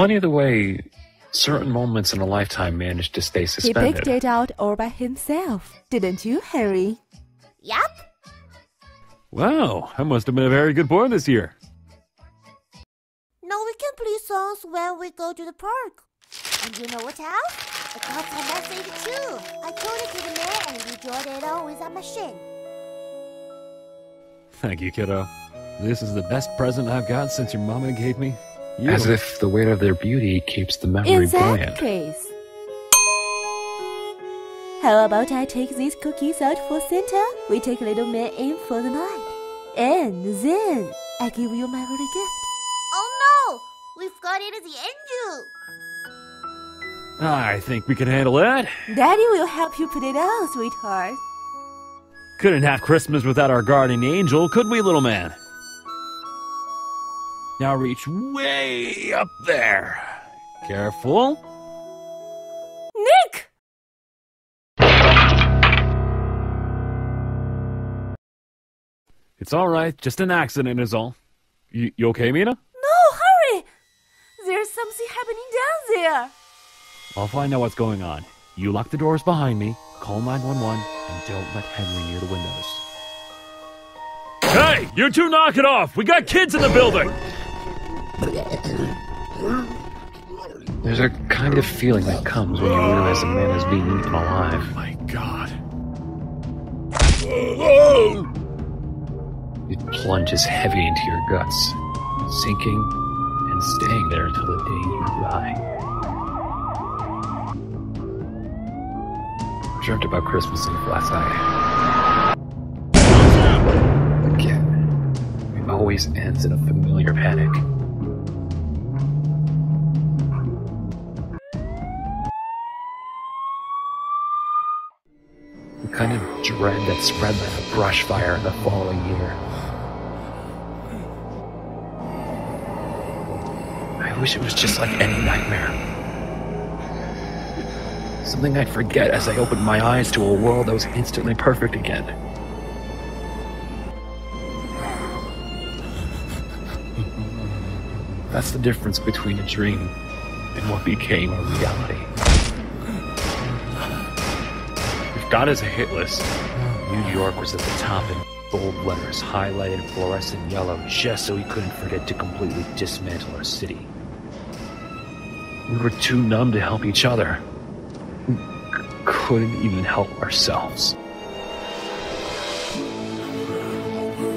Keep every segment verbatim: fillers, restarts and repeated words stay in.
Funny the way certain moments in a lifetime manage to stay suspended. He picked it out all by himself, didn't you, Harry? Yup. Wow, I must have been a very good boy this year. Now we can play songs when we go to the park. And you know what else? I got a message too. I told it to the man and he draw it out with a machine. Thank you, kiddo. This is the best present I've got since your mama gave me. You. As if the weight of their beauty keeps the memory buoyant. In that case, how about I take these cookies out for Santa? We take little man in for the night. And then I give you my little gift. Oh no! We've got it at the end. I think we can handle that. Daddy will help you put it out, sweetheart. Couldn't have Christmas without our guardian angel, could we, little man? Now reach way up there. Careful. Nick! It's all right. Just an accident is all. You, you okay, Mina? No, hurry! There's something happening down there. I'll find out what's going on. You lock the doors behind me, call nine one one, and don't let Henry near the windows. Hey! You two knock it off! We got kids in the building! There's a kind of feeling that comes when you realize a man is being eaten alive. Oh my god. It plunges heavy into your guts, sinking and staying there till the day you die. I dreamt about Christmas Eve last night. Again, it always ends in a familiar panic. Kind of dread that spread like a brush fire the following year. I wish it was just like any nightmare. Something I'd forget as I opened my eyes to a world that was instantly perfect again. That's the difference between a dream and what became a reality. God is a hit list. New York was at the top in bold letters, highlighted fluorescent yellow, just so he couldn't forget to completely dismantle our city. We were too numb to help each other. We couldn't even help ourselves.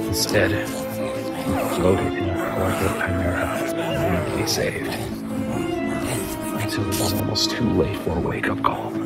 Instead, we floated in our collective chimera, and we saved. Until it was almost too late for a wake-up call.